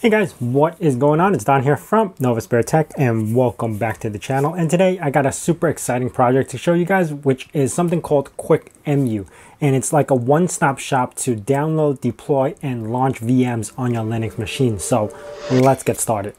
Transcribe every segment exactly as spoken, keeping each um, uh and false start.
Hey guys, what is going on? It's Don here from Novaspirit Tech and welcome back to the channel. And today I got a super exciting project to show you guys, which is something called Quickemu. And it's like a one-stop shop to download, deploy, and launch V Ms on your Linux machine. So let's get started.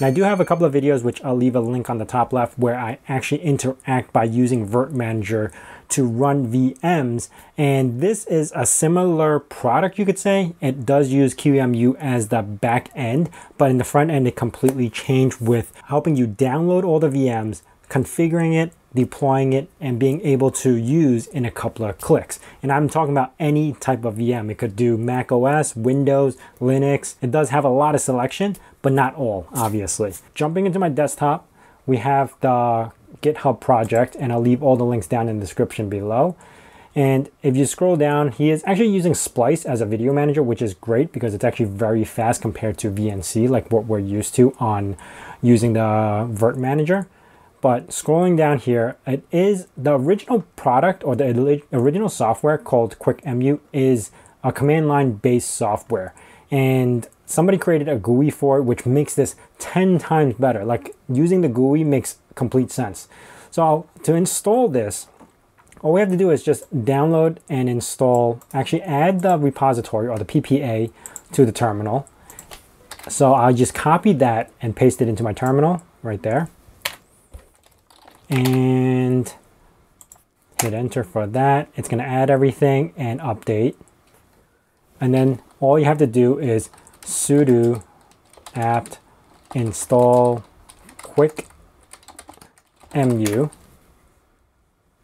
Now, I do have a couple of videos which I'll leave a link on the top left where I actually interact by using virt-manager to run V Ms, and this is a similar product, you could say. It does use Q E M U as the back end, but in the front end it completely changed with helping you download all the V Ms, configuring it, deploying it, and being able to use in a couple of clicks. And I'm talking about any type of V M. It could do macOS, Windows, Linux. It does have a lot of selection, but not all, obviously. Jumping into my desktop, we have the GitHub project, and I'll leave all the links down in the description below. And if you scroll down, he is actually using Splice as a video manager, which is great because it's actually very fast compared to V N C, like what we're used to on using the virt manager. But scrolling down here, it is the original product or the original software called Quickemu is a command line based software. And somebody created a G U I for it, which makes this ten times better. Like using the G U I makes complete sense. So to install this, all we have to do is just download and install, actually add the repository or the P P A to the terminal. So I just copied that and paste it into my terminal right there. And hit enter for that. It's going to add everything and update. And then all you have to do is sudo apt install Quickemu.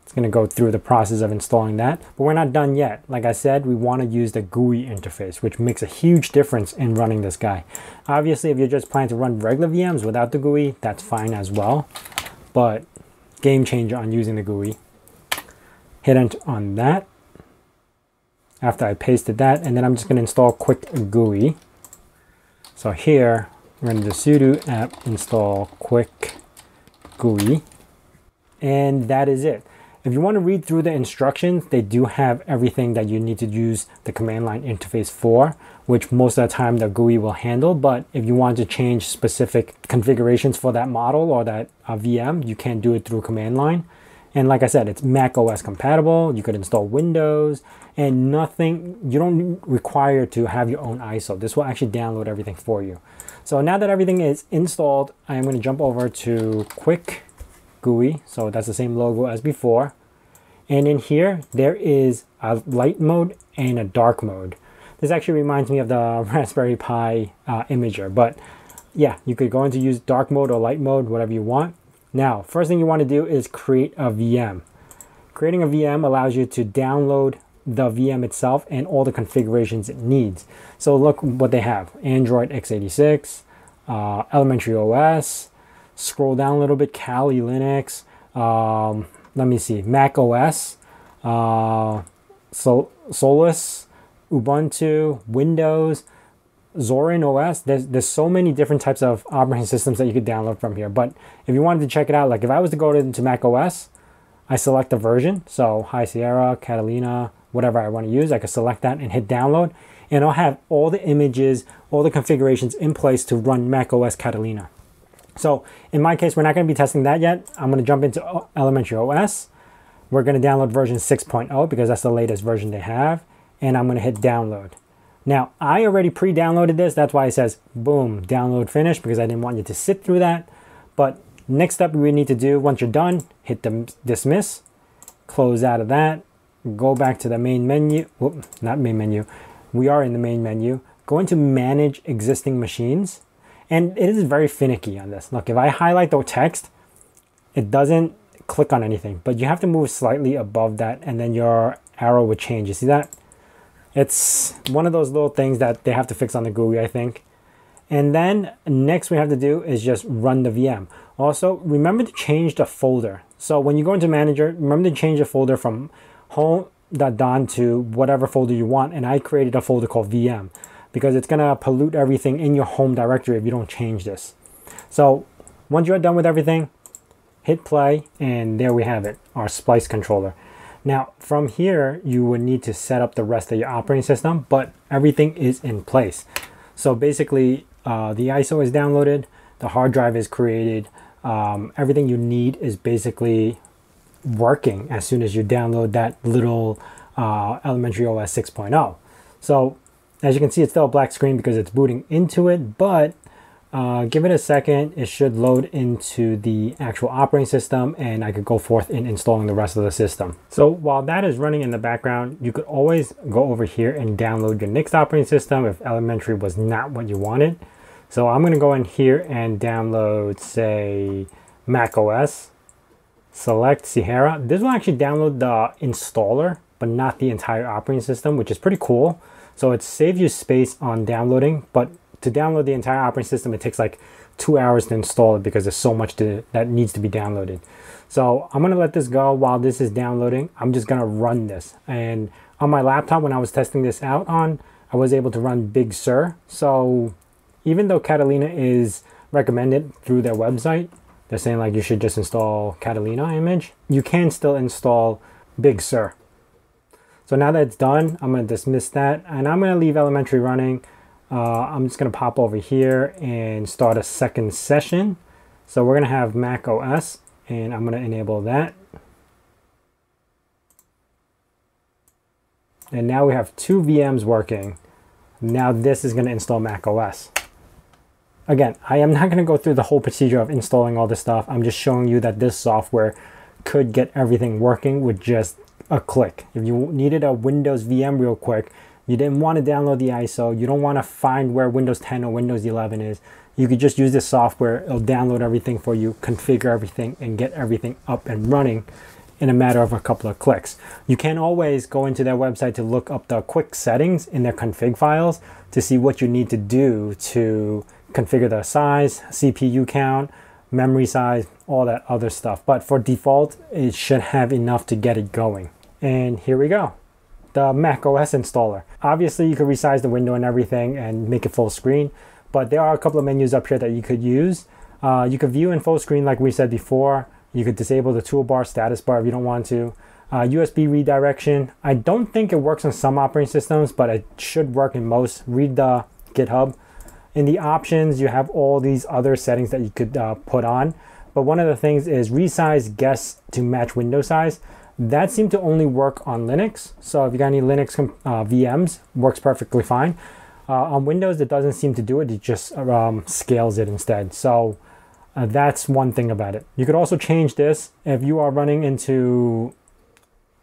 It's going to go through the process of installing that, but we're not done yet. Like I said, we want to use the G U I interface, which makes a huge difference in running this guy. Obviously, if you're just planning to run regular V Ms without the G U I, that's fine as well. But game changer on using the G U I. Hit enter on that after I pasted that, and then I'm just going to install Quickemu. So here we're going to do sudo apt install Quickemu, and that is it. If you want to read through the instructions, they do have everything that you need to use the command line interface for, which most of the time the G U I will handle. But if you want to change specific configurations for that model or that uh, V M, you can do it through command line. And like I said, it's macOS compatible. You could install Windows and nothing. You don't require to have your own I S O. This will actually download everything for you. So now that everything is installed, I'm going to jump over to Quick G U I. So that's the same logo as before. And in here, there is a light mode and a dark mode. This actually reminds me of the Raspberry Pi uh, imager, but yeah, you could go into use dark mode or light mode, whatever you want. Now, first thing you want to do is create a V M. Creating a V M allows you to download the V M itself and all the configurations it needs. So look what they have: Android x eighty-six, uh, elementary O S, scroll down a little bit, Kali Linux, um, let me see, macOS, uh, Sol Solus, Ubuntu, Windows, Zorin O S. There's, there's so many different types of operating systems that you could download from here. But if you wanted to check it out, like if I was to go into macOS, I select the version. So High Sierra, Catalina, whatever I want to use, I could select that and hit download. And I'll have all the images, all the configurations in place to run macOS Catalina. So in my case, we're not going to be testing that yet. I'm going to jump into elementary O S. We're going to download version six point oh because that's the latest version they have. And I'm going to hit download. Now, I already pre-downloaded this. That's why it says, boom, download finished, because I didn't want you to sit through that. But next step we need to do, once you're done, hit the dismiss, close out of that, go back to the main menu. Whoop, not main menu. We are in the main menu. Go into manage existing machines. And it is very finicky on this. Look, if I highlight the text, it doesn't click on anything, but you have to move slightly above that and then your arrow would change. You see that? It's one of those little things that they have to fix on the G U I, I think. And then next we have to do is just run the V M. Also, remember to change the folder. So when you go into manager, remember to change the folder from home.don to whatever folder you want. And I created a folder called V M because it's going to pollute everything in your home directory if you don't change this. So once you're done with everything, hit play, and there we have it, our Splice controller. Now, from here, you would need to set up the rest of your operating system, but everything is in place. So basically, uh, the I S O is downloaded, the hard drive is created, um, everything you need is basically working as soon as you download that little uh, elementary O S six point oh. So as you can see, it's still a black screen because it's booting into it, but uh, give it a second, it should load into the actual operating system, and I could go forth in installing the rest of the system. So while that is running in the background, you could always go over here and download your next operating system if elementary was not what you wanted. So I'm gonna go in here and download, say, macOS. Select Sierra. This will actually download the installer, but not the entire operating system, which is pretty cool. So it saves you space on downloading, but to download the entire operating system, it takes like two hours to install it because there's so much to, that needs to be downloaded. So I'm gonna let this go while this is downloading. I'm just gonna run this. And on my laptop, when I was testing this out on, I was able to run Big Sur. So even though Catalina is recommended through their website, they're saying like you should just install Catalina image, you can still install Big Sur. So now that it's done, I'm gonna dismiss that and I'm gonna leave elementary running. Uh, I'm just gonna pop over here and start a second session. So we're gonna have Mac O S and I'm gonna enable that. And now we have two V Ms working. Now this is gonna install Mac O S. Again, I am not going to go through the whole procedure of installing all this stuff. I'm just showing you that this software could get everything working with just a click. If you needed a Windows V M real quick, you didn't want to download the I S O, you don't want to find where Windows ten or Windows eleven is, you could just use this software. It'll download everything for you, configure everything, and get everything up and running in a matter of a couple of clicks. You can always go into their website to look up the quick settings in their config files to see what you need to do to configure the size, C P U count, memory size, all that other stuff. But for default, it should have enough to get it going. And here we go, the macOS installer. Obviously, you could resize the window and everything and make it full screen, but there are a couple of menus up here that you could use. Uh, you could view in full screen like we said before. You could disable the toolbar, status bar if you don't want to. Uh, U S B redirection. I don't think it works on some operating systems, but it should work in most. Read the GitHub. In the options, you have all these other settings that you could uh, put on. But one of the things is resize guests to match window size. That seemed to only work on Linux. So if you got any Linux uh, V Ms, works perfectly fine. Uh, on Windows, it doesn't seem to do it. It just um, scales it instead. So uh, that's one thing about it. You could also change this. If you are running into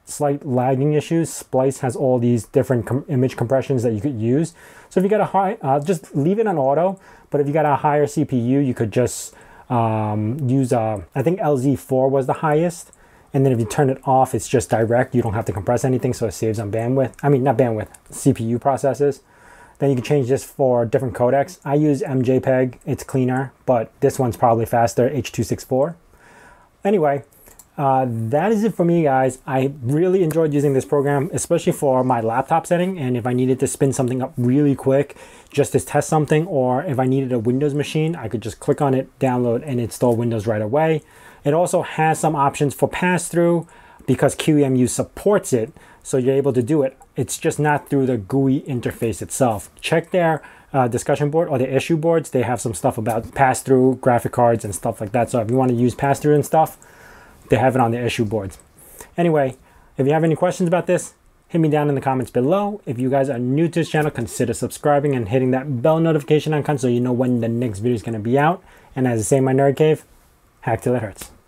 slight lagging issues, Splice has all these different com image compressions that you could use. So if you got a high, uh, just leave it on auto, but if you got a higher C P U, you could just um, use, a, I think L Z four was the highest. And then if you turn it off, it's just direct. You don't have to compress anything, so it saves on bandwidth. I mean, not bandwidth, C P U processes. Then you can change this for different codecs. I use M J peg, it's cleaner, but this one's probably faster, H two sixty-four. Anyway, Uh, that is it for me, guys. I really enjoyed using this program, especially for my laptop setting. And if I needed to spin something up really quick, just to test something, or if I needed a Windows machine, I could just click on it, download, and install Windows right away. It also has some options for pass-through because Q E M U supports it, so you're able to do it. It's just not through the G U I interface itself. Check their uh, discussion board or the issue boards. They have some stuff about pass-through, graphic cards, and stuff like that. So if you want to use pass-through and stuff, they have it on the issue boards. Anyway, if you have any questions about this, hit me down in the comments below. If you guys are new to this channel, consider subscribing and hitting that bell notification icon so you know when the next video is going to be out. And as I say in my nerd cave, hack till it hurts.